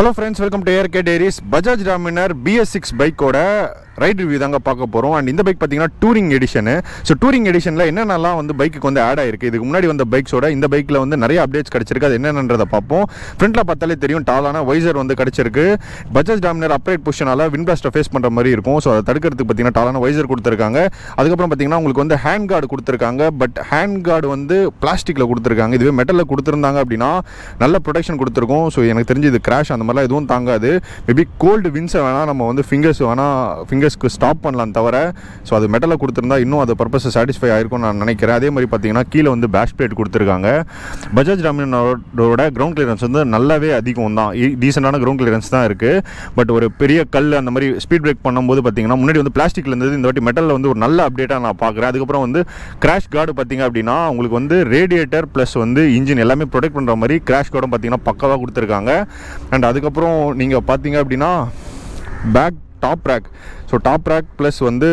Hello friends, welcome to ARK Diaries. Bajaj Dominar BS6 bike oda ride review danga paaka porom, and indha bike pathina touring edition. So touring edition la enna nalla vandu bike ku konde add aayirukku. Idukku munadi vanda bikes oda indha bike la vandu nariya updates kadichirukku. Adu enna nandradha paapom. Front la paathale theriyum tallana visor vandu kadichirukku. Bajaj Dominar upright position ala wind blast face pandra mari irukum. So adha thadukkradhukku pathina tallana visor kuduthirukanga. Adukapram pathina ungalku vanda hand guard kuduthirukanga, but hand guard vandu plastic la kuduthirukanga. Iduve metal la kuduthirundanga appadina nalla protection kuduthirukkom. So enakku therinji idu crash மல்ல இதுவும் தாங்காது. Maybe gold wins வேணா நம்ம வந்து fingers வேணா ஃபிங்கர்ஸ்க்கு stop பண்ணலாம் தவிர, so அது மெட்டலில் கொடுத்துருந்தா இன்னும் அது பர்பஸை சாட்டிஸ்ஃபை ஆயிருக்கும் நான் நினைக்கிறேன். அதே மாதிரி பார்த்தீங்கன்னா கீழே வந்து பேஷ் பிளேட் கொடுத்துருக்காங்க. பஜாஜ் டாமினாரோட கிரவுண்ட் கிளியரன்ஸ் வந்து நல்லாவே அதிகம் தான், டீசெண்டான கிரவுண்ட் கிளியரன்ஸ் தான் இருக்குது. பட் ஒரு பெரிய கல் அந்த மாதிரி ஸ்பீட் பிரேக் பண்ணும்போது பார்த்தீங்கன்னா முன்னாடி வந்து பிளாஸ்டிக்ல இருந்தது இந்த வாட்டி மெட்டலில் வந்து ஒரு நல்ல அப்டேட்டாக நான் பார்க்குறேன். அதுக்கப்புறம் வந்து கிராஷ் கார்டு பார்த்தீங்க அப்படின்னா உங்களுக்கு வந்து ரேடியேட்டர் ப்ளஸ் வந்து இன்ஜின் எல்லாமே ப்ரொடெக்ட் பண்ணுற மாதிரி கிராஷ் கார்டும் பார்த்தீங்கன்னா பக்காவாக கொடுத்துருக்காங்க. அண்ட் அதுக்கப்புறம் நீங்கள் பார்த்தீங்க அப்படின்னா back top rack, so top rack plus வந்து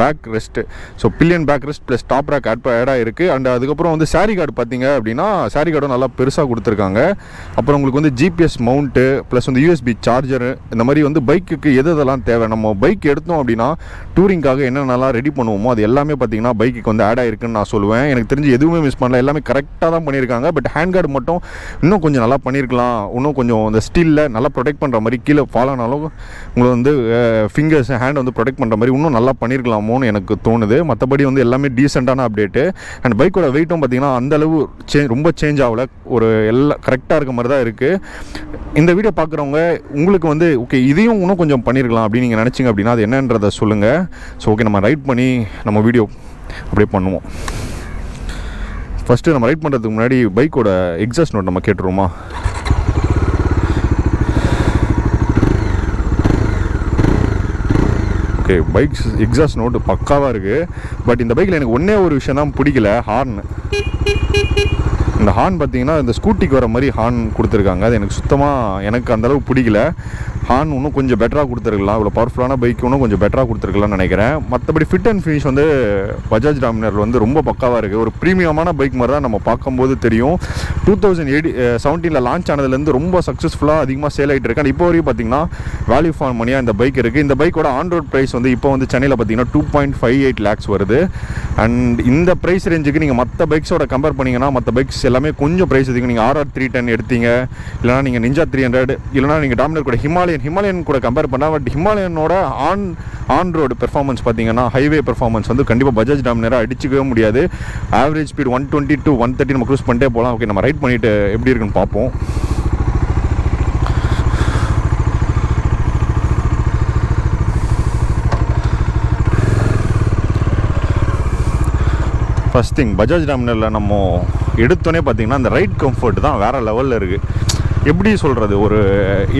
back rest, so pillion back rest plus top rack ஆடாக இருக்குது. அண்ட் அதுக்கப்புறம் வந்து சாரி கார்டு பார்த்தீங்க அப்படின்னா சாரி கார்டும் நல்லா பெருசாக கொடுத்துருக்காங்க. அப்புறம் உங்களுக்கு வந்து ஜிபிஎஸ் மவுண்ட்டு ப்ளஸ் வந்து யூஎஸ்பி சார்ஜரு, இந்த மாதிரி வந்து பைக்குக்கு எது இதெல்லாம் தேவை. நம்ம பைக் எடுத்தோம் அப்படின்னா டூரிங்காக என்னென்னலாம் ரெடி பண்ணுவோமோ அது எல்லாமே பார்த்தீங்கன்னா பைக்குக்கு வந்து ஆடாக இருக்குதுன்னு நான் சொல்லுவேன். எனக்கு தெரிஞ்சு எதுவுமே மிஸ் பண்ணல, எல்லாமே கரெக்டாக தான் பண்ணியிருக்காங்க. பட் ஹேண்ட் கார்டு மட்டும் இன்னும் கொஞ்சம் நல்லா பண்ணியிருக்கலாம். இன்னும் கொஞ்சம் அந்த ஸ்டீலில் நல்லா ப்ரொடெக்ட் பண்ணுற மாதிரி கீழே ஃபாலோனாலும் உங்களுக்கு வந்து ஃபிங்கர்ஸ் ஹேண்ட் வந்து ப்ரொடெக்ட் பண்ணுற மாதிரி இன்னும் நல்லா பண்ணியிருக்கலாமோன்னு எனக்கு தோணுது. மற்றபடி வந்து எல்லாமே டீசெண்டான அப்டேட்டு. அண்ட் பைக்கோட வெயிட்டும் பார்த்தீங்கன்னா அந்தளவு ரொம்ப சேஞ்ச் ஆகலை, ஒரு எல்லாம் கரெக்டாக இருக்க மாதிரி தான் இருக்குது. இந்த வீடியோ பார்க்குறவங்க உங்களுக்கு வந்து ஓகே இதையும் இன்னும் கொஞ்சம் பண்ணியிருக்கலாம் அப்படின்னு நீங்கள் நினச்சிங்க அப்படின்னா அது என்னன்றதை சொல்லுங்கள். ஸோ ஓகே நம்ம ரைட் பண்ணி நம்ம வீடியோ அப்படியே பண்ணுவோம். ஃபஸ்ட்டு நம்ம ரைட் பண்ணுறதுக்கு முன்னாடி பைக்கோட எக்ஸாஸ்ட் நோட் நம்ம கேட்டுருவோமா? பைக்ஸ் எக்ஸாஸ்ட் நோட்டு பக்காவாக இருக்குது. பட் இந்த பைக்கில் எனக்கு ஒன்றே ஒரு விஷயம் தான் பிடிக்கல, ஹார்ன். இந்த ஹார்ன் பார்த்தீங்கன்னா இந்த ஸ்கூட்டிக்கு வர மாதிரி ஹார்ன் கொடுத்துருக்காங்க. அது எனக்கு சுத்தமாக எனக்கு அந்தளவுக்கு பிடிக்கல. ஹார்ன் இன்னும் கொஞ்சம் பெட்டராக கொடுத்துருக்கலாம், இவ்வளோ பவர்ஃபுல்லான பைக் இன்னும் கொஞ்சம் பெட்டராக கொடுத்துருக்கலாம்னு நினைக்கிறேன். மற்றபடி ஃபிட் அண்ட் ஃபினிஷ் வந்து பஜாஜ் டாமினார் வந்து ரொம்ப பக்காவாக இருக்குது. ஒரு ப்ரீமியமான பைக் மாதிரி தான் நம்ம பார்க்கும்போது தெரியும். 2017 லான்ச் ஆனதுலேருந்து ரொம்ப சக்ஸஸ்ஃபுல்லாக அதிகமாக சேல் ஆகிட்டு இருக்கு. அண்ட் இப்போ வரைக்கும் பார்த்தீங்கன்னா வேல்யூ ஃபார் மணியாக இந்த பைக் இருக்குது. இந்த பைக்கோட ஆன் ரோட் ப்ரைஸ் வந்து இப்போ வந்து சென்னையில் பார்த்தீங்கன்னா 2.58 lakhs வருது. அண்ட் இந்த ப்ரைஸ் ரேஞ்சுக்கு நீங்கள் மற்ற பைக்ஸோட கம்பேர் பண்ணிங்கன்னா மற்ற பைக்ஸ் எல்லாமே கொஞ்சம் ப்ரைஸ் அதிகம். நீங்கள் RR 310 எடுத்தீங்க, இல்லைனா நீங்கள் Ninja 300, இல்லைனா நீங்கள் டாமினார் கூட ஹிமாலயன் கூட கம்பேர் பண்ணால், பட் ஹிமாலயனோட ஆன் ரோடு பெர்ஃபார்மன்ஸ் பார்த்தீங்கன்னா ஹைவே பெர்ஃபார்மன்ஸ் வந்து கண்டிப்பாக பஜாஜ் டாமினாரை அடிச்சுக்கவே முடியாது. ஆவரேஜ் ஸ்பீட் 120 to 130 நம்ம க்ரூஸ் பண்ணிட்டே போகலாம். ஓகே நம்ம ரைட் பண்ணிவிட்டு எப்படி இருக்குன்னு பார்ப்போம். ஃபஸ்ட் திங், பஜாஜ் டாமினாரில் நம்ம எடுத்தோடனே பார்த்தீங்கன்னா அந்த ரைட் கம்ஃபர்ட் தான் வேறு லெவலில் இருக்குது. எப்படி சொல்கிறது, ஒரு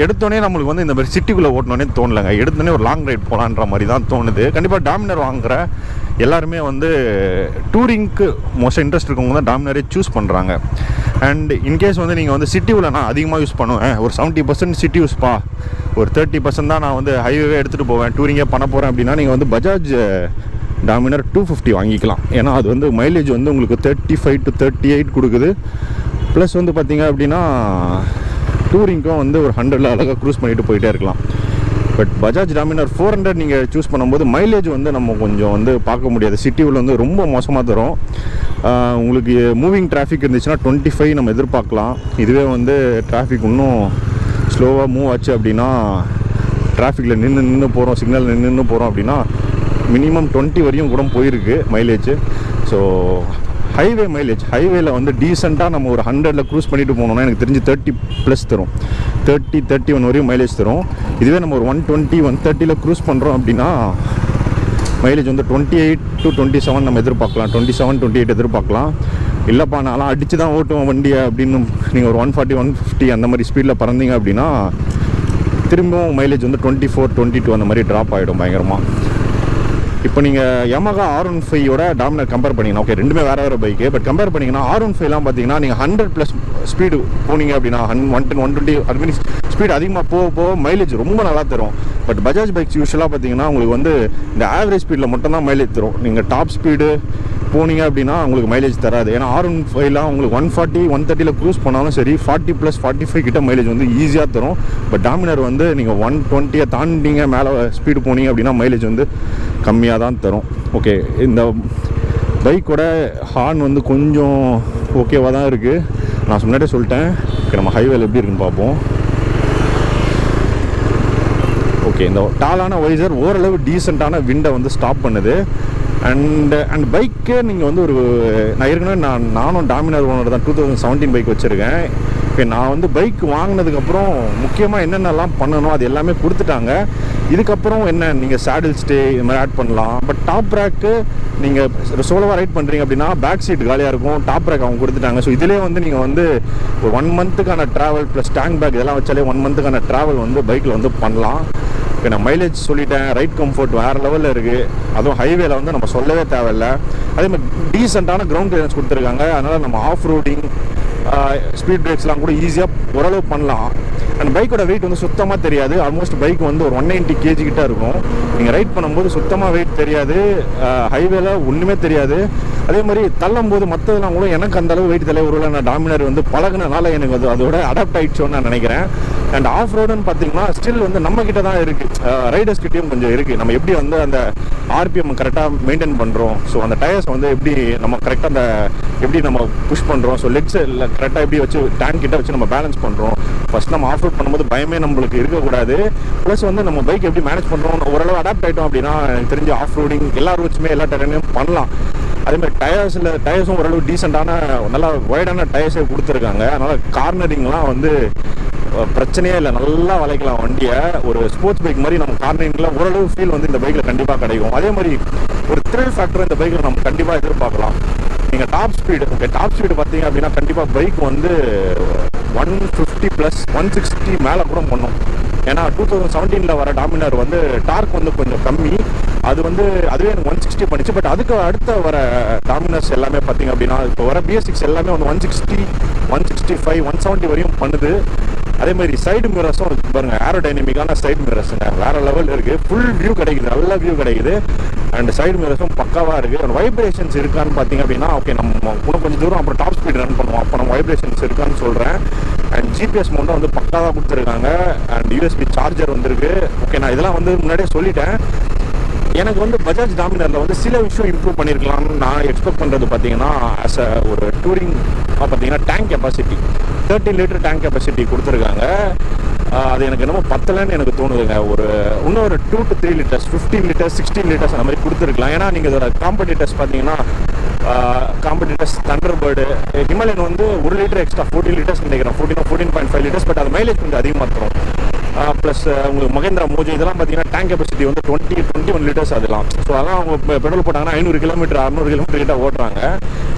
எடுத்தோடனே நம்மளுக்கு வந்து இந்த மாதிரி சிட்டிக்குள்ளே ஓட்டினோடனே தோணலைங்க, எடுத்தோடனே ஒரு லாங் ரைட் போகலான்ற மாதிரி தான் தோணுது. கண்டிப்பாக டாமினார் வாங்குகிற எல்லாருமே வந்து டூரிங்க்கு மோஸ்ட் இன்ட்ரெஸ்ட் இருக்கவங்க தான் டாமினாரே சூஸ் பண்ணுறாங்க. அண்ட் இன்கேஸ் வந்து நீங்கள் வந்து சிட்டி உள்ள நான் அதிகமாக யூஸ் பண்ணுவேன், ஒரு 70% சிட்டி யூஸ்ப்பா, ஒரு 30% தான் நான் வந்து ஹைவே எடுத்துகிட்டு போவேன், டூரிங்கே பண்ண போகிறேன் அப்படின்னா நீங்கள் வந்து பஜாஜ் டாமினார் 250 வாங்கிக்கலாம். ஏன்னா அது வந்து மைலேஜ் வந்து உங்களுக்கு 35 to 38 கொடுக்குது. ப்ளஸ் வந்து பார்த்திங்க அப்படின்னா டூரிங்க்கும் வந்து ஒரு 100 அழகாக க்ரூஸ் பண்ணிட்டு போயிட்டே இருக்கலாம். பட் பஜாஜ் டாமினார் 400 நீங்கள் சூஸ் பண்ணும்போது மைலேஜ் வந்து நம்ம கொஞ்சம் வந்து பார்க்க முடியாது, சிட்டியில் வந்து ரொம்ப மோசமாக தரும். உங்களுக்கு மூவிங் டிராஃபிக் இருந்துச்சுன்னா 25 நம்ம எதிர்பார்க்கலாம். இதுவே வந்து டிராஃபிக் இன்னும் ஸ்லோவாக மூவ் ஆச்சு அப்படின்னா, டிராஃபிக்கில் நின்று போகிறோம், சிக்னல் நின்று போகிறோம் அப்படின்னா மினிமம் 20 வரையும் கூட போயிருக்கு மைலேஜ். ஸோ ஹைவே மைலேஜ் ஹைவேல வந்து டீசெண்டாக நம்ம ஒரு 100 க்ரூஸ் பண்ணிட்டு போனோம்னா எனக்கு தெரிஞ்சு 30+ தரும், 30-31 வரையும் மைலேஜ் தரும். இதுவே நம்ம ஒரு 120-130 க்ரூஸ் பண்ணுறோம் அப்படின்னா மைலேஜ் வந்து 28 to 27 நம்ம எதிர்பார்க்கலாம், 27-28 எதிர்பார்க்கலாம். இல்லைப்பா நான்லாம் அடித்து தான் ஓட்டுவோம் வண்டியை அப்படின்னு நீங்கள் ஒரு 140-150 அந்த மாதிரி ஸ்பீடில் பறந்தீங்க அப்படின்னா திரும்பவும் மைலேஜ் வந்து 24-22 அந்த மாதிரி ட்ராப் ஆகிடும் பயங்கரமாக. இப்போ நீங்கள் Yamaha R15 டாமினார் கம்பேர் பண்ணிங்கன்னா ஓகே ரெண்டுமே வேறு வேறு பைக்கு, பட் கம்பேர் பண்ணிங்கன்னா R15லாம் பார்த்தீங்கன்னா நீங்கள் 100+ ஸ்பீடு போனீங்க அப்படின்னா 110-120 அது மாதிரி ஸ்பீடு அதிகமாக போக போக மைலேஜ் ரொம்ப நல்லா தரும். பட் பஜாஜ் பைக்ஸ் யூஸ்வலாக பார்த்தீங்கன்னா உங்களுக்கு வந்து இந்த ஆவரேஜ் ஸ்பீடில் மட்டும்தான் மைலேஜ் தரும். நீங்கள் டாப் ஸ்பீடு போனீங்க அப்படின்னா உங்களுக்கு மைலேஜ் தராது. ஏன்னா R15 உங்களுக்கு 140, 130 க்ரூஸ் பண்ணாலும் சரி 40 + 45 கிட்ட மைலேஜ் வந்து ஈஸியாக தரும். பட் டாமினார் வந்து நீங்கள் 120 தாண்டிங்க மேலே ஸ்பீடு போனீங்க அப்படின்னா மைலேஜ் வந்து கம்மியாக தான் தரும். ஓகே, இந்த பைக்கோட ஹார்ன் வந்து கொஞ்சம் ஓகேவாக தான் இருக்குது. நான் முன்னாடியே சொல்லிட்டேன். நம்ம ஹைவேல எப்படி இருக்குன்னு பார்ப்போம். ஓகே, இந்த டாலான வைசர் ஓரளவு டீசெண்டான விண்டை வந்து ஸ்டாப் பண்ணுது. அண்ட் பைக்கே நீங்கள் வந்து ஒரு நான் ஏற்கனவே நானும் டாமினார் ஓனர் தான் 2017 பைக் வச்சுருக்கேன். இப்போ நான் வந்து பைக் வாங்கினதுக்கப்புறம் முக்கியமாக என்னென்னலாம் பண்ணணும் அது எல்லாமே கொடுத்துட்டாங்க. இதுக்கப்புறம் என்ன நீங்கள் சேடில் ஸ்டே இது மாதிரி ஆட் பண்ணலாம். பட் டாப் ரேக்கு நீங்கள் சோலோவாக ரைட் பண்ணுறீங்க அப்படின்னா பேக் சீட் காலியாக இருக்கும். டாப் ரேக் அவங்க கொடுத்துட்டாங்க. ஸோ இதிலே வந்து நீங்கள் வந்து ஒரு 1 மந்த்துக்கான ட்ராவல் ப்ளஸ் டேங்க் பேக் இதெல்லாம் வச்சாலே 1 மந்த்துக்கான ட்ராவல் வந்து பைக்கில் வந்து பண்ணலாம். இப்போ நான் மைலேஜ் சொல்லிட்டேன். ரைட் கம்ஃபர்ட் வேறு லெவலில் இருக்குது. அதுவும் ஹைவேல வந்து நம்ம சொல்லவே தேவையில்ல. அதே மாதிரி டீசெண்டான கிரவுண்ட் கிளியரன்ஸ் கொடுத்துருக்காங்க. அதனால் நம்ம ஆஃப் ரோடிங் ஸ்பீட் பிரேக்ஸ்லாம் கூட ஈஸியாக ஓரளவு பண்ணலாம். அண்ட் பைக்கோட வெயிட் வந்து சுத்தமாக தெரியாது. ஆல்மோஸ்ட் பைக் வந்து ஒரு 190 kg கிட்ட இருக்கும். நீங்கள் ரைட் பண்ணும்போது சுத்தமாக வெயிட் தெரியாது. ஹைவேல ஒன்றுமே தெரியாது. அதே மாதிரி தள்ளும் போது மற்றதெல்லாம் கூட எனக்கு அந்தளவு வெயிட் தெரியல. ஒருவேளை நான் டாமினார் வந்து பழகுனனால எனக்கு அது அதோட அடாப்ட் ஆகிடுச்சோன்னு நான் நினைக்கிறேன். அண்ட் ஆஃப் ரோடுன்னு பார்த்தீங்கன்னா ஸ்டில் வந்து நம்மக்கிட்ட தான் இருக்குது. ரைடர்ஸ் கிட்டேயும் கொஞ்சம் இருக்குது. நம்ம எப்படி வந்து அந்த RPM கரெக்டாக மெயின்டைன் பண்ணுறோம். ஸோ அந்த டயர்ஸ் வந்து எப்படி நம்ம கரெக்டாக அந்த எப்படி நம்ம புஷ் பண்ணுறோம். ஸோ லெக்ஸ் கரெக்டாக எப்படி வச்சு டேங்க் கிட்ட வச்சு நம்ம பேலன்ஸ் பண்ணுறோம். ஃபஸ்ட் நம்ம ஆஃப் ரோட் பண்ணும்போது பயமே நம்மளுக்கு இருக்கக்கூடாது. ப்ளஸ் வந்து நம்ம பைக் எப்படி மேனேஜ் பண்ணுறோம் ஓரளவு அடாப்ட் ஆகிட்டோம் அப்படின்னா எனக்கு தெரிஞ்சு ஆஃப் ரோடிங் எல்லா ரூட்ஸுமே எல்லா டயர்லையும் பண்ணலாம். அதேமாதிரி டயர்ஸும் ஓரளவு டீசெண்டான நல்லா ஒய்டான டயர்ஸே கொடுத்துருக்காங்க. அதனால் கார்னரிங்லாம் வந்து பிரச்சனையே இல்லை. நல்லா வளைக்கலாம் வண்டியை. ஒரு ஸ்போர்ட்ஸ் பைக் மாதிரி நம்ம கார்னரிங்கில் ஓரளவு ஃபீல் வந்து இந்த பைக்கில் கண்டிப்பாக கிடைக்கும். அதே மாதிரி ஒரு த்ரில் ஃபேக்டர் இந்த பைக்கில் நம்ம கண்டிப்பாக எதிர்பார்க்கலாம். நீங்கள் டாப் ஸ்பீடு பார்த்தீங்க அப்படின்னா கண்டிப்பாக பைக் வந்து 150 + 160 மேலே கூட பண்ணும். ஏன்னா 2017 வர டாமினார் வந்து டார்க் வந்து கொஞ்சம் கம்மி. அது வந்து அதுவே எனக்கு 160 பண்ணிச்சு. பட் அதுக்கு அடுத்த வர டாமினார்ஸ் எல்லாமே பார்த்தீங்க அப்படின்னா இப்போ வர BS6 எல்லாமே வந்து 160, 165, 170 வரையும் பண்ணுது. அதே மாதிரி சைடு மிரர்ஸும் பாருங்க, ஏரோடைனமிக்கான சைடு மிரர்ஸுங்க வேறு லெவல் இருக்குது. ஃபுல் வியூ கிடைக்குது, நல்ல வியூ கிடைக்குது. அண்ட் சைடு மிரர்ஸும் பக்காவாக இருக்குது. அண்ட் வைப்ரேஷன்ஸ் இருக்கான்னு பார்த்தீங்க அப்படின்னா ஓகே நம்ம இன்னும் கொஞ்சம் தூரம் அப்புறம் டாப் ஸ்பீட் ரன் பண்ணுவோம் அப்போ நம்ம வைப்ரேஷன்ஸ் இருக்கான்னு சொல்கிறேன். அண்ட் GPS மட்டும் வந்து பக்காவாக கொடுத்துருக்காங்க. அண்ட் USB சார்ஜர் வந்துருக்கு. ஓகே, நான் இதெல்லாம் வந்து முன்னாடியே சொல்லிட்டேன். எனக்கு வந்து பஜாஜ் டாமினாரில் வந்து சில விஷயம் இம்ப்ரூவ் பண்ணியிருக்கலாம்னு நான் எக்ஸ்பெக்ட் பண்ணுறது பார்த்தீங்கன்னா ஆஸ் அ ஒரு டூரிங் பார்த்தீங்கன்னா tank capacity 30 litre tank capacity கொடுத்துருக்காங்க. அது எனக்கு என்னமோ பத்தலைன்னு எனக்கு தோணுதுங்க. ஒரு இன்னும் ஒரு 2 to 3 liters 15 liters 16 liters அந்த மாதிரி கொடுத்துருக்கலாம். ஏன்னா நீங்கள் இதோட காம்படிட்டர்ஸ் பார்த்தீங்கன்னா காம்படிட்டர்ஸ் தண்டர்பேர்டு ஹிமாலயன் வந்து 1 லிட்டர் எக்ஸ்ட்ரா 40 liters நினைக்கிறேன். 14.5 liters. பட் அது மைலேஜ் கொஞ்சம் அதிகமாக தரும். ப்ளஸ் உங்களுக்கு மகேந்திரா மோஜோ இதெல்லாம் பார்த்தீங்கன்னா டேங்க் கெப்பாசிட்டி வந்து 20, 21 liters அதெல்லாம். ஸோ அதெல்லாம் அவங்க பெட்ரோல் போட்டாங்கன்னா 500 km, 600 km கிட்ட ஓட்டுறாங்க.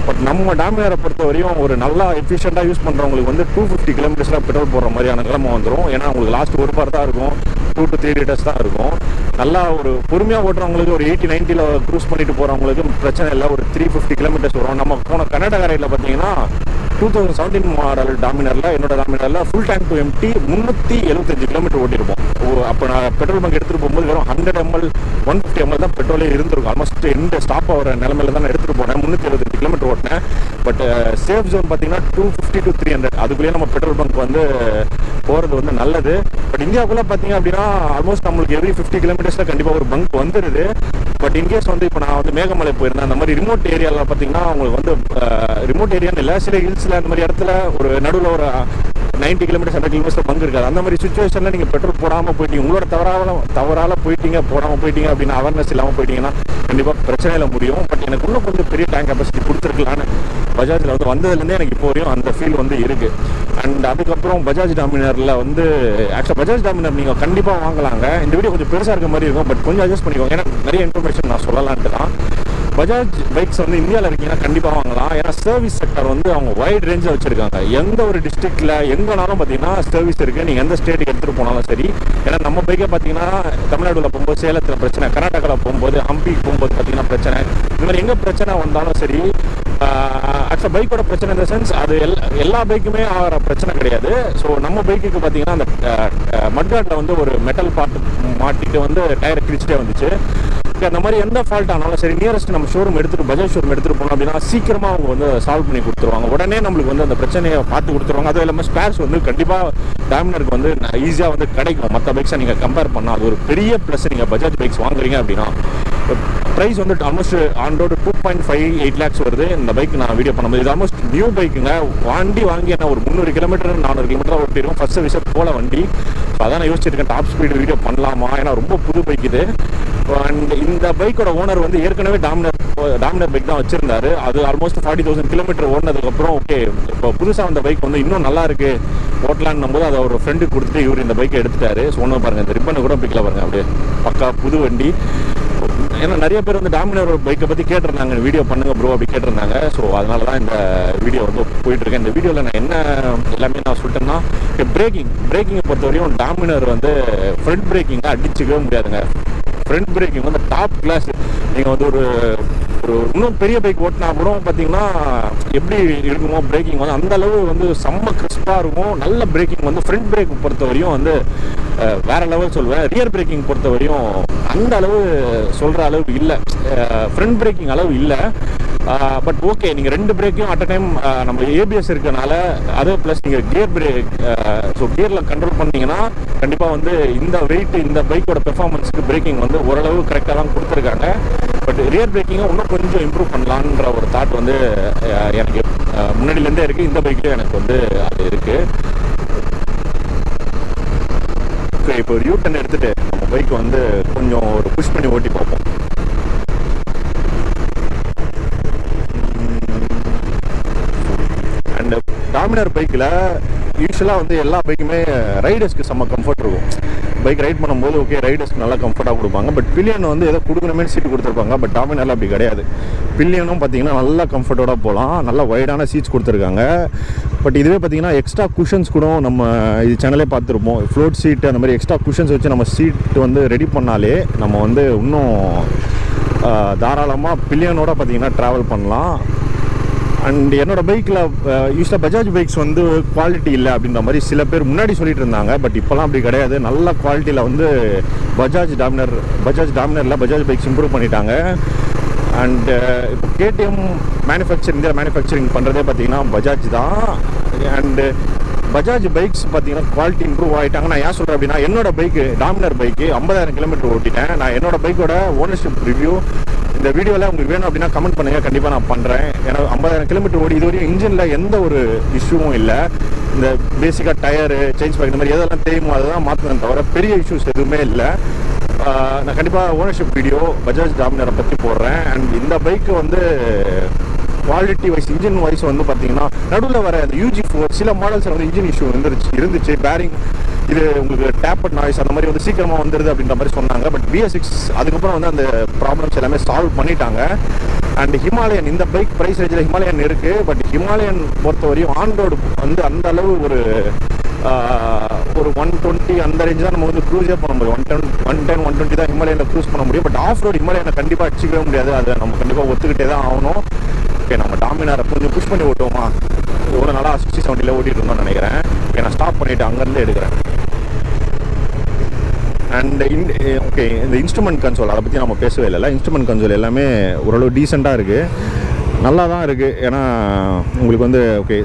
பட் நம்ம டாமினாரை பொறுத்த வரையும் ஒரு நல்லா எஃபிஷியண்டாக யூஸ் பண்ணுறவங்களுக்கு வந்து 250 km பெட்ரோல் போடுற மாதிரியான கிழமை வந்துடும். ஏன்னா உங்களுக்கு லாஸ்ட் ஒரு பார் தான் இருக்கும், 2 to 3 liters தான் இருக்கும். நல்லா ஒரு பொறுமையாக ஓட்டுறவங்களுக்கு ஒரு 80, 90 க்ரூஸ் பண்ணிட்டு போகிறவங்களுக்கு பிரச்சனை இல்லை. ஒரு 350 km வரும். நம்ம போன கர்நாடகா ரைடில் பார்த்தீங்கன்னா 2017 மாடல் டாமினாரில் என்னோட டாமினாரில் full tank to empty 375 km ஓட்டியிருப்போம். அப்போ நான் பெட்ரோல் பங்க் எடுத்துகிட்டு போகும்போது வெறும் 100 ml, 150 ml தான் பெட்ரோலே இருந்திருக்கும். ஆல்மோஸ்ட் எந்த ஸ்டாப் ஆகிற நிலமையில தான் நான் எடுத்துகிட்டு போனேன். 375 km ஓட்டினேன். பட் சேஃப் ஜோன் பார்த்தீங்கன்னா 250 to 300 அதுக்குள்ளேயே நம்ம பெட்ரோல் பங்க் வந்து போகிறது வந்து நல்லது. பட் இந்தியாவுக்குள்ளே பார்த்தீங்க அப்படின்னா ஆல்மோஸ்ட் நம்மளுக்கு எவ்ரி 50 km கண்டிப்பாக ஒரு பங்க் வந்துடுது. பட் இன்கேஸ் வந்து இப்போ நான் வந்து மேகமலை போயிருந்தேன். அந்த மாதிரி ரிமோட் ஏரியாவில் பார்த்தீங்கன்னா உங்களுக்கு வந்து ரிமோட் ஏரியான்னு இல்லை, சில ஹில்ஸில் அந்த மாதிரி இடத்துல ஒரு நடுவில் ஒரு 90 km, 100 km பங்கு இருக்காது. அந்த மாதிரி சுச்சுவேஷனில் நீங்கள் பெட்ரோல் போடாமல் போயிட்டீங்க, உங்களோட தவறால் போயிட்டீங்க, போடாமல் போயிட்டீங்க அப்படின்னா அவேர்னஸ் இல்லாமல் போயிட்டீங்கன்னா கண்டிப்பாக பிரச்சனையில் முடியும். பட் எனக்கு இன்னும் கொஞ்சம் பெரிய டேங்க் கெப்பாசிட்டி கொடுத்துருக்கலான்னு பஜாஜில் வந்து வந்ததுலேருந்தே எனக்கு இப்போ வரையும் அந்த ஃபீல் வந்து இருக்குது. அண்ட் அதுக்கப்புறம் பஜாஜ் டாமினாரில் வந்து ஆக்சுவலாக பஜாஜ் டாமினார் நீங்கள் கண்டிப்பாக வாங்கலாங்க. இந்த வீடியோ கொஞ்சம் பெருசாக இருக்க மாதிரி இருக்கும். பட் கொஞ்சம் அட்ஜஸ்ட் பண்ணிக்கோங்க. ஏன்னா நிறைய இன்ஃபர்மேஷன் நான் சொல்லலான்ட்டு தான். பஜாஜ் பைக்ஸ் வந்து இந்தியாவில் இருக்கீங்கன்னா கண்டிப்பாக வாங்கலாம். ஏன்னா சர்வீஸ் செக்டர் வந்து அவங்க வைட் ரேஞ்சில் வச்சுருக்காங்க. எந்த ஒரு டிஸ்ட்ரிக்டில் எங்கேனாலும் பார்த்தீங்கன்னா சர்வீஸ் இருக்குது. நீங்கள் எந்த ஸ்டேட்டுக்கு எடுத்துகிட்டு போனாலும் சரி. ஏன்னா நம்ம பைக்கே பார்த்தீங்கன்னா தமிழ்நாடுல போகும்போது சேலத்தில் பிரச்சனை, கர்நாடகாவில் போகும்போது, ஹம்பிக்கு போகும்போது பார்த்தீங்கன்னா பிரச்சனை, இந்த மாதிரி எங்கே பிரச்சனை வந்தாலும் சரி. ஆக்சுவலாக பைக்கோட பிரச்சனை இந்த சென்ஸ் அது எல்லா பைக்குமே ஆகிற பிரச்சனை கிடையாது. ஸோ நம்ம பைக்குக்கு பார்த்தீங்கன்னா அந்த மட்காட்டில் வந்து ஒரு மெட்டல் பார்ட் மாட்டிட்டு வந்து டயரை கிழிச்சிட்டே வந்துச்சு. இருக்குது. அந்த மாதிரி எந்த ஃபால்ட் ஆனாலும் சரி நியரஸ்ட் நம்ம ஷோரூம் எடுத்துகிட்டு பஜாஜ் ஷோரூம் எடுத்துகிட்டு போனோம் அப்படின்னா சீக்கிரமாக அவங்க வந்து சால்வ் பண்ணி கொடுத்துருவாங்க. உடனே நம்மளுக்கு வந்து அந்த பிரச்சனையை பார்த்து கொடுத்துருவாங்க. அதுவும் இல்லாமல் ஸ்பேர்ஸ் வந்து கண்டிப்பாக டாமினருக்கு வந்து ஈஸியாக வந்து கிடைக்கும். மற்ற பைக்ஸை நீங்கள் கம்பேர் பண்ணால் அது ஒரு பெரிய ப்ளஸ். நீங்கள் பஜாஜ் பைக்ஸ் வாங்குறீங்க அப்படின்னா ப்ரைஸ் வந்து ஆல்மோஸ்ட் ஆன் ரோடு 2.58 lakhs வருது. இந்த பைக் நான் வீடியோ பண்ணும்போது இது ஆல்மோஸ்ட் நியூ பைக்குங்க. வண்டி வாங்கி என்ன ஒரு 300 கிலோமீட்டர் 400 கிலோமீட்டர் ஓட்டிருக்கோம். ஃபர்ஸ்ட் சர்வீஸை போல வண்டி. ஸோ அதான் நான் யோசிச்சிருக்கேன் டாப் ஸ்பீடு வீடியோ பண்ணலாமா, ஏன்னா ரொம்ப புது பைக் இது. அண்ட் இந்த பைக்கோட ஓனர் வந்து ஏற்கனவே டாமினர் பைக் தான் வச்சிருந்தாரு. அது ஆல்மோஸ்ட் 40,000 கிலோமீட்டர் ஓடினதுக்கப்புறம் ஓகே இப்போ புதுசாக அந்த பைக் வந்து இன்னும் நல்லா இருக்கு ஓட்டலான்னும் போது அதை ஒரு ஃப்ரெண்டுக்கு கொடுத்துட்டு இவர் இந்த பைக்கை எடுத்துட்டாரு. ஸோ ஒன்று பாருங்க இந்த ரிப்பனை கூட பிக்கல பாருங்க, அப்படியே பக்கா புது வண்டி. ஏன்னா நிறைய பேர் வந்து டாமினர் பைக்கை பற்றி கேட்டிருந்தாங்க, வீடியோ பண்ணுங்க ப்ரோ அப்படி கேட்டிருந்தாங்க. ஸோ அதனால தான் இந்த வீடியோ வந்து போயிட்டுருக்கேன். இந்த வீடியோவில் நான் என்ன எல்லாமே நான் சொல்லிட்டேன்னா பிரேக்கிங்கை பொறுத்த வரையும் டாமினர் வந்து ஃப்ரண்ட் பிரேக்கிங்கை அடிச்சுக்கவே முடியாதுங்க. ஃப்ரண்ட் பிரேக்கிங் வந்து டாப் கிளாஸ். நீங்கள் வந்து ஒரு ஒரு இன்னும் பெரிய பைக் ஓட்டினா கூட பார்த்தீங்கன்னா எப்படி இருக்குமோ பிரேக்கிங் வந்து அந்தளவு வந்து செம்ம கிறிஸ்பாக இருக்கும். நல்ல பிரேக்கிங் வந்து ஃப்ரண்ட் பிரேக் பொறுத்த வரையும் வந்து வேறு லெவல் சொல்லுவேன். ரியர் பிரேக்கிங் பொறுத்த வரையும் அந்த அளவு சொல்கிற அளவு இல்லை, ஃப்ரண்ட் பிரேக்கிங் அளவு இல்லை. பட் ஓகே நீங்கள் ரெண்டு பிரேக்கையும் அட் அ டைம் நம்ம ஏபிஎஸ் இருக்கனால அதே ப்ளஸ் நீங்கள் கியர் பிரேக் ஸோ கியரில் கண்ட்ரோல் பண்ணிங்கன்னா கண்டிப்பாக வந்து இந்த வெயிட் இந்த பைக்கோட பெர்ஃபார்மன்ஸுக்கு பிரேக்கிங் வந்து ஓரளவு கரெக்டாக தான் கொடுத்துருக்காங்க. பட் ரியர் பிரேக்கிங்கை இன்னும் கொஞ்சம் இம்ப்ரூவ் பண்ணலான்ற ஒரு தாட் வந்து எனக்கு முன்னாடியிலேருந்தே இருக்குது. இந்த பைக்லேயும் எனக்கு வந்து அது இருக்குது. ஓகே இப்போ ஒரு யூ-டர்ன் எடுத்துகிட்டு நம்ம பைக்கை வந்து கொஞ்சம் ஒரு புஷ் பண்ணி ஓட்டி பார்ப்போம். டாமினர் பைக்கில் யூஸ்வலாக வந்து எல்லா பைக்குமே ரைடர்ஸ்க்கு செம்ம கம்ஃபர்ட் இருக்கும். பைக் ரைட் பண்ணும்போது ஓகே ரைடர்ஸ்க்கு நல்லா கம்ஃபர்ட்டாக கொடுப்பாங்க. பட் பில்லியன் வந்து ஏதோ கொடுக்கணுமே சீட்டு கொடுத்துருப்பாங்க. பட் டாமினரில் அப்படி கிடையாது. பில்லியனும் பார்த்தீங்கன்னா நல்லா கம்ஃபர்ட்டோட போகலாம், நல்லா வைடான சீட்ஸ் கொடுத்துருக்காங்க. பட் இதுவே பார்த்தீங்கன்னா எக்ஸ்ட்ரா குஷன்ஸ் கூட நம்ம இது சேனலே பார்த்துருப்போம். ஃப்ளோட் சீட்டு அந்த மாதிரி எக்ஸ்ட்ரா குஷன்ஸ் வச்சு நம்ம சீட் வந்து ரெடி பண்ணாலே நம்ம வந்து இன்னும் தாராளமாக பில்லியனோட பார்த்தீங்கன்னா ட்ராவல் பண்ணலாம். அண்ட் என்னோட பைக்கில் யூஸ்வலாக பஜாஜ் பைக்ஸ் வந்து குவாலிட்டி இல்லை அப்படின்ற மாதிரி சில பேர் முன்னாடி சொல்லிட்டு இருந்தாங்க. பட் இப்போலாம் அப்படி கிடையாது. நல்ல குவாலிட்டியில் வந்து பஜாஜ் டாமினரில் பஜாஜ் பைக்ஸ் இம்ப்ரூவ் பண்ணிட்டாங்க. அண்டு இப்போ KTM இந்தியா மேனுஃபேக்சரிங் பண்ணுறதே பார்த்திங்கன்னா பஜாஜ் தான். அண்டு பஜாஜ் பைக்ஸ் பார்த்தீங்கன்னா குவாலிட்டி இம்ப்ரூவ் ஆகிட்டாங்க. நான் ஏன் சொல்கிறேன் அப்படின்னா என்னோட பைக்கு டாமினர் பைக்கு 50,000 கிலோமீட்டர் ஓட்டிட்டேன். நான் என்னோட பைக்கோட ஓனர்ஷிப் ரிவ்யூ இந்த வீடியோவில் உங்களுக்கு வேணும் அப்படின்னா கமெண்ட் பண்ணுங்கள், கண்டிப்பாக நான் பண்ணுறேன். ஏன்னா 50,000 கிலோமீட்டர் ஓடி இது வரையும் இன்ஜினில் எந்த ஒரு இஷ்யூவும் இல்லை. இந்த பேசிக்காக டயரு சேஞ்ச் பண்ணி இந்த மாதிரி எதெல்லாம் தெரியுமோ அதை தான் மாற்றினேன் தவிர பெரிய இஷ்யூஸ் எதுவுமே இல்லை. நான் கண்டிப்பாக ஓனர்ஷிப் வீடியோ பஜாஜ் டாமினரை பற்றி போடுறேன். அண்ட் இந்த பைக்கு வந்து குவாலிட்டி வைஸ் இன்ஜின் வைஸ் வந்து பார்த்தீங்கன்னா நடுவில் வர அந்த UG4 சில மாடல்ஸில் வந்து இன்ஜின் இஷ்யூ இருந்துச்சு. பேரிங் இது உங்களுக்கு டேப்பட் நாய்ஸ் அந்த மாதிரி வந்து சீக்கிரமாக வந்துடுது அப்படின்ற மாதிரி சொன்னாங்க. பட் BS6 அதுக்கப்புறம் வந்து அந்த ப்ராப்ளம்ஸ் எல்லாமே சால்வ் பண்ணிட்டாங்க. அண்ட் ஹிமாலயன் இந்த பைக் ப்ரைஸ் ரேஞ்சில் ஹிமாலயன் இருக்குது. பட் ஹிமாலயன் பொறுத்த வரையும் ஆன் ரோடு வந்து அந்த அளவு ஒரு 120 அந்த ரேஞ்சு தான் நம்ம வந்து க்ரூஸே பண்ண முடியும். 110, 120 தான் ஹிமாலயனில் க்ரூஸ் பண்ண முடியும். பட் ஆஃப் ரோடு ஹிமாலயனை கண்டிப்பாக அடிச்சிக்கவே முடியாது. அதை நம்ம கண்டிப்பாக ஒத்துக்கிட்டே தான் ஆகணும். ஓகே நம்ம டாமினாரை கொஞ்சம் புஷ் பண்ணி ஓட்டுவோமா? இவ்வளோ நாளாக 60-70 ஓட்டிகிட்டு இருந்தோம்னு நினைக்கிறேன். ஓகே நான் ஸ்டாப் பண்ணிவிட்டு அங்கேருந்து எடுக்கிறேன். அண்ட் ஓகே இந்த இன்ஸ்ட்ருமெண்ட் கன்சோல் அதை பற்றி நம்ம பேசவே இல்லை. இன்ஸ்ட்ருமெண்ட் கன்சோல் எல்லாமே ஓரளவு டீசெண்டாக இருக்குது, நல்லா தான் இருக்குது. ஏன்னா உங்களுக்கு வந்து ஓகே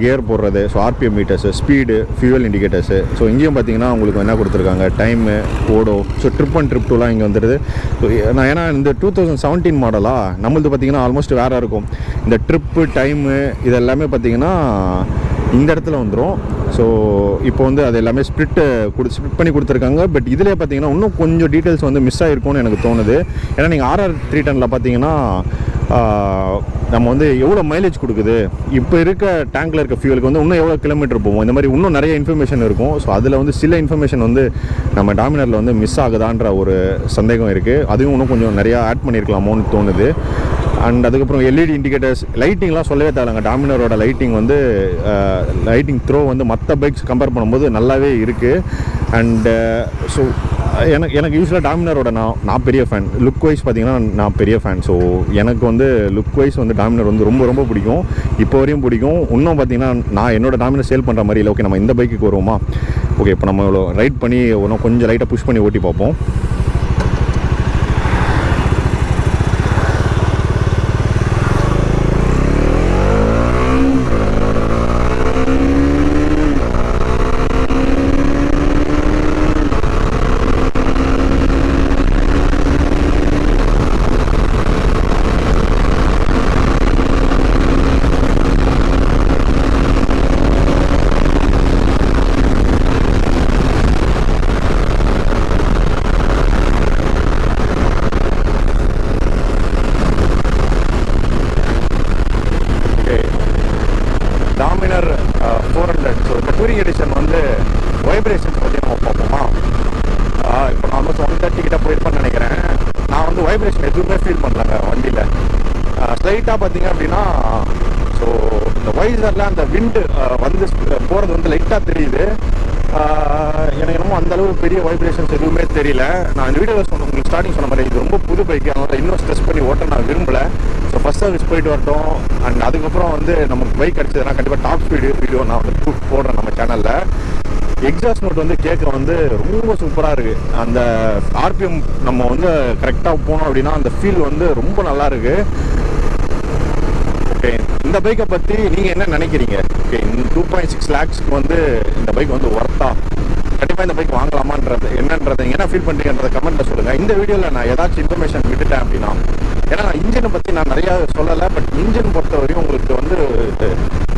கியர் போடுறது, so RPM meters, speed, fuel indicators. So இங்கேயும் பார்த்தீங்கன்னா உங்களுக்கு என்ன கொடுத்துருக்காங்க time, odo, so trip and trip டூலாம் இங்கே வந்துடுது. ஸோ நான் ஏன்னா இந்த 2017 மாடலாக நம்மளது பார்த்திங்கன்னா ஆல்மோஸ்ட் வேறு இருக்கும். இந்த ட்ரிப்பு டைமு இதெல்லாமே பார்த்திங்கன்னா இந்த இடத்துல வந்துடும். ஸோ இப்போ வந்து அது எல்லாமே ஸ்ப்ளிட் பண்ணி கொடுத்துருக்காங்க. பட் இதில் பார்த்தீங்கன்னா இன்னும் கொஞ்சம் டீட்டெயில்ஸ் வந்து மிஸ் ஆகிருக்கும்னு எனக்கு தோணுது. ஏன்னா நீங்கள் RR 310 பார்த்தீங்கன்னா நம்ம வந்து எவ்வளோ மைலேஜ் கொடுக்குது, இப்போ இருக்க டேங்கில் இருக்க ஃபியூலுக்கு வந்து இன்னும் எவ்வளோ கிலோமீட்டர் போகும், இந்த மாதிரி இன்னும் நிறைய இன்ஃபர்மேஷன் இருக்கும். ஸோ அதில் வந்து சில இன்ஃபர்மேஷன் வந்து நம்ம டாமினரில் வந்து மிஸ் ஆகுதான்ற ஒரு சந்தேகம் இருக்குது. அதுவும் இன்னும் கொஞ்சம் நிறையா ஆட் பண்ணியிருக்கலாமோன்னு தோணுது. அண்ட் அதுக்கப்புறம் LED இண்டிகேட்டர்ஸ், லைட்டிங்லாம் சொல்லவே தேவைங்க. டாமினரோட லைட்டிங் வந்து லைட்டிங் த்ரோ வந்து மற்ற பைக்ஸ் கம்பேர் பண்ணும்போது நல்லாவே இருக்குது. அண்டு ஸோ எனக்கு யூஸ்வலாக டாமினரோட நான் பெரிய ஃபேன். லுக் வைஸ் பார்த்தீங்கன்னா நான் பெரிய ஃபேன். ஸோ எனக்கு வந்து லுக் வைஸ் வந்து டாமினர் வந்து ரொம்ப ரொம்ப பிடிக்கும், இப்போ வரையும் பிடிக்கும். இன்னும் பார்த்தீங்கன்னா நான் என்னோடய டாமினர் சேல் பண்ணுற மாதிரி இல்லை. ஓகே நம்ம இந்த பைக்குக்கு வருவோமா? ஓகே இப்போ நம்ம ரைட் பண்ணி ஒன்றும் கொஞ்சம் லைட்டாக புஷ் பண்ணி ஓட்டி பார்ப்போம். வைப்ரேஷன்ஸ் பற்றி நம்ம பார்ப்போமா? இப்போ நான் வந்து 130 கிட்ட போயிருப்பேன்னு நினைக்கிறேன். நான் வந்து வைப்ரேஷன் எதுவுமே ஃபீல் பண்ணலங்க வண்டியில். ஸ்ட்ரைட்டாக பார்த்தீங்க அப்படின்னா ஸோ இந்த வைசரில் அந்த விண்டு வந்து போகிறது வந்து லைட்டாக தெரியுது. எனக்கு என்னமோ அந்தளவு பெரிய வைப்ரேஷன்ஸ் எதுவுமே தெரியல. நான் இந்த வீடியோவில் சொன்ன உங்களுக்கு ஸ்டார்டிங் சொன்ன மாதிரி இது ரொம்ப புது பைக்கு, அதனால் இன்னும் ஸ்ட்ரெஸ் பண்ணி ஓட்ட நான் விரும்பலை. ஸோ ஃபஸ்ட் சர்வீஸ் போயிட்டு வரட்டும், அண்ட் அதுக்கப்புறம் வந்து நமக்கு பைக் கிடச்சதுன்னா கண்டிப்பாக டாப் ஸ்பீடு வீடியோ நான் வந்து போடுறேன் நம்ம சேனலில். எக்ஸாஸ்ட் நோட் வந்து கேட்க வந்து ரொம்ப சூப்பராக இருக்குது. அந்த ஆர்பிஎம் நம்ம வந்து கரெக்டாக போனோம் அப்படின்னா அந்த ஃபீல் வந்து ரொம்ப நல்லா இருக்குது. ஓகே, இந்த பைக்கை பற்றி நீங்கள் என்ன நினைக்கிறீங்க? ஓகே, 2.6 lakhsக்கு வந்து இந்த பைக் வந்து ஒர்த்தா? கண்டிப்பாக இந்த பைக் வாங்கலாமான்றது என்னன்றது நீங்கள் என்ன ஃபீல் பண்ணுறீங்கன்றத கமெண்ட்டில் சொல்லுங்கள். இந்த வீடியோவில் நான் ஏதாச்சும் இன்ஃபர்மேஷன் விட்டுட்டேன் அப்படின்னா, ஏன்னா நான் இன்ஜினை பற்றி நான் நிறையா சொல்லலை. பட் இன்ஜின் பொறுத்தவரையும் உங்களுக்கு வந்து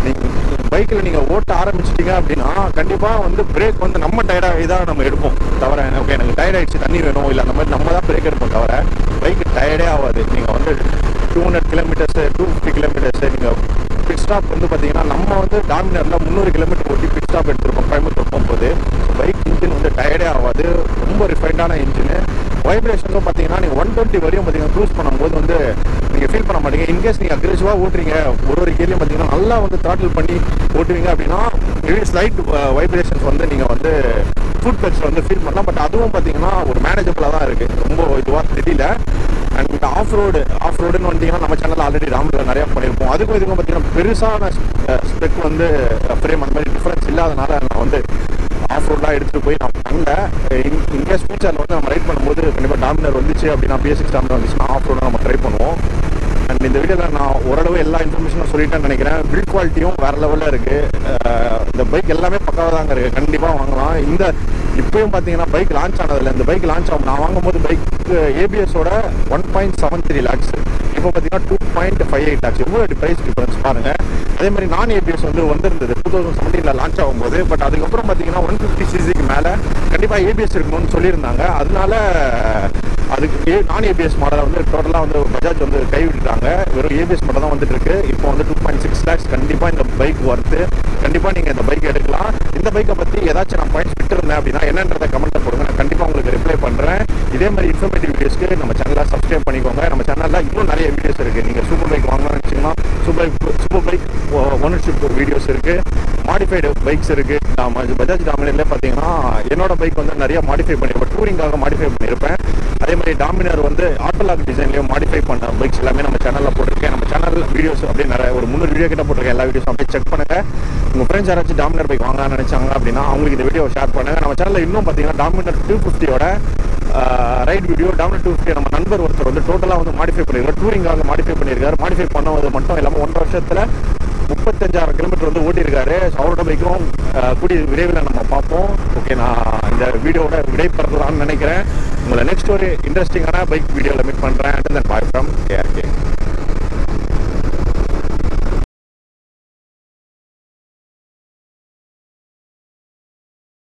நீங்கள் பைக்கில் நீங்கள் ஓட்ட ஆரம்பிச்சிட்டிங்க அப்படின்னா கண்டிப்பாக வந்து பிரேக் வந்து நம்ம டயர்டாக இதாக நம்ம எடுப்போம் தவிர, ஓகே எனக்கு டயர்ட் ஆகிடுச்சு தண்ணி வேணும் இல்லை அந்த மாதிரி நம்ம தான் பிரேக் எடுப்போம் தவிர பைக்கு டயர்டே ஆகாது. நீங்கள் வந்து 200 கிலோமீட்டர்ஸு 250 கிலோமீட்டர்ஸு நீங்கள் பிட் ஸ்டாப் வந்து பார்த்தீங்கன்னா நம்ம வந்து டாமினரில் 300 கிலோமீட்டர் ஓட்டி பிட் ஸ்டாப் எடுத்துருப்போம் கோயம்புத்தூர் போகும்போது. பைக் இன்ஜின் வந்து டயர்டே ஆகாது, ரொம்ப ரிஃபைண்டான இன்ஜின். வைப்ரேஷனும் பார்த்தீங்கன்னா நீங்கள் 120 வரையும் பார்த்தீங்கன்னா க்ரூஸ் பண்ணும்போது வந்து நீங்கள் ஃபீல் பண்ண மாட்டீங்க. இன்கேஸ் நீங்கள் அக்ரெசிவாக ஓட்டுறீங்க ஒரு கேள்வியும் பார்த்தீங்கன்னா நல்லா வந்து த்ராட்டில் பண்ணி ஓட்டுவீங்க அப்படின்னா ஸ்லைட் வைப்ரேஷன்ஸ் வந்து நீங்கள் வந்து ஃபுட் பெட்ஸில் வந்து ஃபீல் பண்ணலாம். பட் அதுவும் பார்த்தீங்கன்னா ஒரு மேனேஜபிளாக தான் இருக்குது, ரொம்ப இதுவாக தெரியல. அண்ட் இந்த ஆஃப் ரோடுன்னு வந்தீங்கன்னா நம்ம சேனலில் ஆல்ரெடி ராமில் நிறையா பண்ணியிருப்போம். அதுக்கும் இதுக்கும் பார்த்தீங்கன்னா பெருசான ஸ்பெக் வந்து ஃப்ரேம் அந்த மாதிரி டிஃப்ரென்ஸ் இல்லாதனால நான் வந்து ஆஃப் ரோடாக எடுத்துகிட்டு போய் நான் பண்ணேன். இன்கேஸ் ஃபியூச்சரில் வந்து நம்ம ரைட் பண்ணும்போது கண்டிப்பாக டாமினர் வந்துச்சு அப்படின்னா BS6 டாமினர் வந்துச்சுன்னா ஆஃப் ரோடாக நம்ம ட்ரை பண்ணுவோம். அண்ட் இந்த வீடியோவில் நான் ஓரளவு எல்லா இன்ஃபர்மேஷனும் சொல்லிட்டேன்னு நினைக்கிறேன். பில்ட் குவாலிட்டியும் வேறு லெவலில் இருக்குது. இந்த பைக் எல்லாமே பக்காவாக தாங்க இருக்குது, கண்டிப்பாக வாங்கலாம். இந்த இப்போயும் பார்த்தீங்கன்னா பைக் லான்ச் ஆனதில்லை, இந்த பைக் லான்ச் ஆகும் நான் வாங்கும்போது பைக்கு ABSோட 1.73 lakhs, இப்போ பார்த்தீங்கன்னா 2.58 lakhs. எவ்வளோ ப்ரைஸ் டிஃபரன்ஸ் பாருங்கள். அதே மாதிரி நான் ABS வந்து வந்திருந்தது 2017 லான்ச் ஆகும்போது. பட் அதுக்கப்புறம் பார்த்தீங்கன்னா 150cc மேலே கண்டிப்பாக ABS இருக்கணும்னு சொல்லியிருந்தாங்க. அதனால அதுக்கு நான் ABS மாடலை வந்து டோட்டலாக வந்து பஜாஜ் வந்து கைவிட்டுட்டாங்க, வெறும் ABS மட்டும் தான் வந்துட்டு இருக்கு. இப்போ வந்து 2.6 lakhs கண்டிப்பாக இந்த பைக் ஒர்த்து, கண்டிப்பாக நீங்கள் இந்த பைக் எடுக்கலாம். இந்த பைக்கை பற்றி ஏதாச்சும் நான் பாயிண்ட்ஸ் விட்டுருந்தேன் அப்படின்னா என்னன்றதை கமெண்ட்டில் போடுங்க, நான் கண்டிப்பாக உங்களுக்கு ரிப்ளை பண்ணுறேன். இதே மாதிரி இன்ஃபர்மேட்டிவ் வீடியோஸ்க்கு நம்ம சேனலை சப்ஸ்கிரைப் பண்ணிக்கோங்க. நம்ம சேனலில் இன்னும் நிறைய வீடியோஸ் இருக்குது. நீங்கள் சூப்பர் பைக் வாங்கணும்னு வச்சிங்கன்னா சூப்பர் பைக் ஓனர்ஷிப் வீடியோஸ் இருக்குது, மாடிஃபைடு பைக்ஸ் இருக்குது. நான் பஜாஜ் டாமினர்ல பார்த்தீங்கன்னா என்னோட பைக் வந்து நிறையா மாடிஃபை பண்ணியிருப்பேன், டூரிங்காக மாடிஃபை பண்ணியிருப்பேன். அதே மாதிரி டாமினர் வந்து ஆட்டோலாக் டிசைன்லேயும் மாடிஃபை பண்ண பைக்ஸ் எல்லாமே நம்ம சேனலில் போட்டிருக்கேன். நம்ம சேனலில் வீடியோஸ் அப்படியே நிறைய ஒரு 300 வீடியோ கிட்ட போட்டிருக்கேன். எல்லா வீடியோஸும் அப்படியே செக் பண்ணுங்கள். உங்கள் ஃப்ரெண்ட்ஸ் யாராச்சும் டாமினர் பைக் வாங்கலாம்னு நினச்சாங்க அப்படின்னா அவங்களுக்கு இந்த வீடியோவை ஷேர் பண்ணுங்கள். நம்ம சேனலில் இன்னும் பார்த்தீங்கன்னா டாமினர் 250யோட ரைட் வீடியோ, டாமினர் 250 நம்ம நண்பர் ஒருத்தர் வந்து டோட்டலாக வந்து மாடிஃபை பண்ணியிருக்காரு, டூரிங்காக மாடிஃபை பண்ணியிருக்காரு. மாடிஃபை பண்ணது மட்டும் இல்லாமல் 1 வருஷத்தில் 35,000 கிலோமீட்டர் வந்து ஓட்டியிருக்காரு. அவரோட பைக்கும் கூடிய விரைவில் நம்ம பார்ப்போம். ஓகே, நான் இந்த வீடியோவோட விடைபெறலாம்னு நினைக்கிறேன். உங்களை நெக்ஸ்ட் ஒரு இன்ட்ரெஸ்டிங்கான பைக் வீடியோவில் மீட் பண்ணுறேன். And then bye from ARK.